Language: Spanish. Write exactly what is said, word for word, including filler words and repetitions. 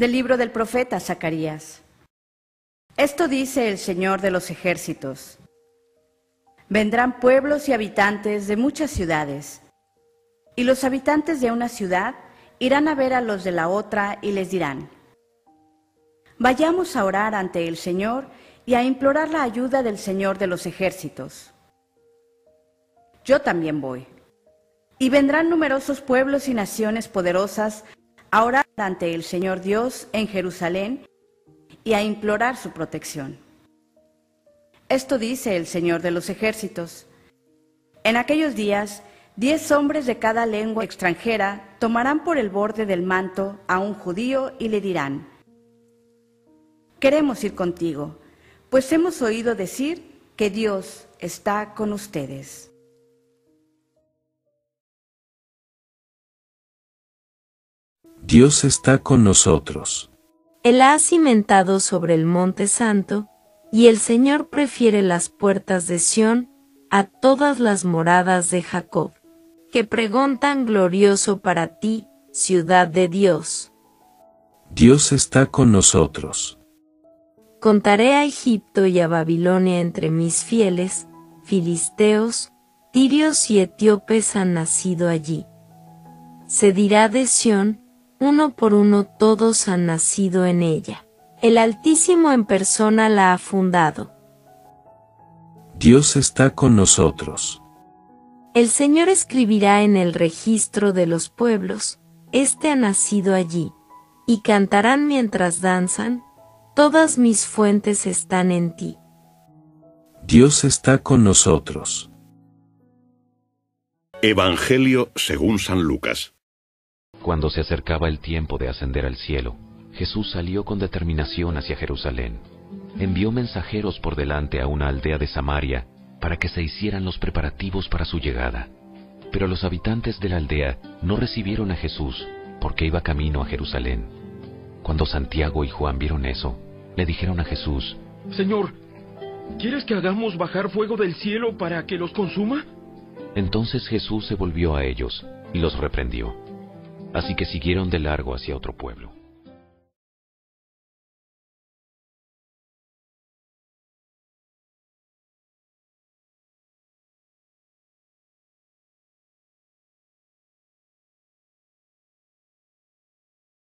del libro del profeta Zacarías. Esto dice el Señor de los ejércitos: vendrán pueblos y habitantes de muchas ciudades, y los habitantes de una ciudad irán a ver a los de la otra y les dirán: vayamos a orar ante el Señor y a implorar la ayuda del Señor de los ejércitos. Yo también voy. Y vendrán numerosos pueblos y naciones poderosas a orar ante el Señor Dios en Jerusalén y a implorar su protección. Esto dice el Señor de los ejércitos: en aquellos días, diez hombres de cada lengua extranjera tomarán por el borde del manto a un judío y le dirán: queremos ir contigo, pues hemos oído decir que Dios está con ustedes. Dios está con nosotros. Él ha cimentado sobre el monte santo, y el Señor prefiere las puertas de Sión a todas las moradas de Jacob, que pregontan: glorioso para ti, ciudad de Dios. Dios está con nosotros. Contaré a Egipto y a Babilonia entre mis fieles. Filisteos, tirios y etíopes han nacido allí. Se dirá de Sión: uno por uno todos han nacido en ella. El Altísimo en persona la ha fundado. Dios está con nosotros. El Señor escribirá en el registro de los pueblos: este ha nacido allí. Y cantarán mientras danzan: todas mis fuentes están en ti. Dios está con nosotros. Evangelio según San Lucas. Cuando se acercaba el tiempo de ascender al cielo, Jesús salió con determinación hacia Jerusalén. Envió mensajeros por delante a una aldea de Samaria para que se hicieran los preparativos para su llegada. Pero los habitantes de la aldea no recibieron a Jesús porque iba camino a Jerusalén. Cuando Santiago y Juan vieron eso, le dijeron a Jesús: Señor, ¿quieres que hagamos bajar fuego del cielo para que los consuma? Entonces Jesús se volvió a ellos y los reprendió. Así que siguieron de largo hacia otro pueblo.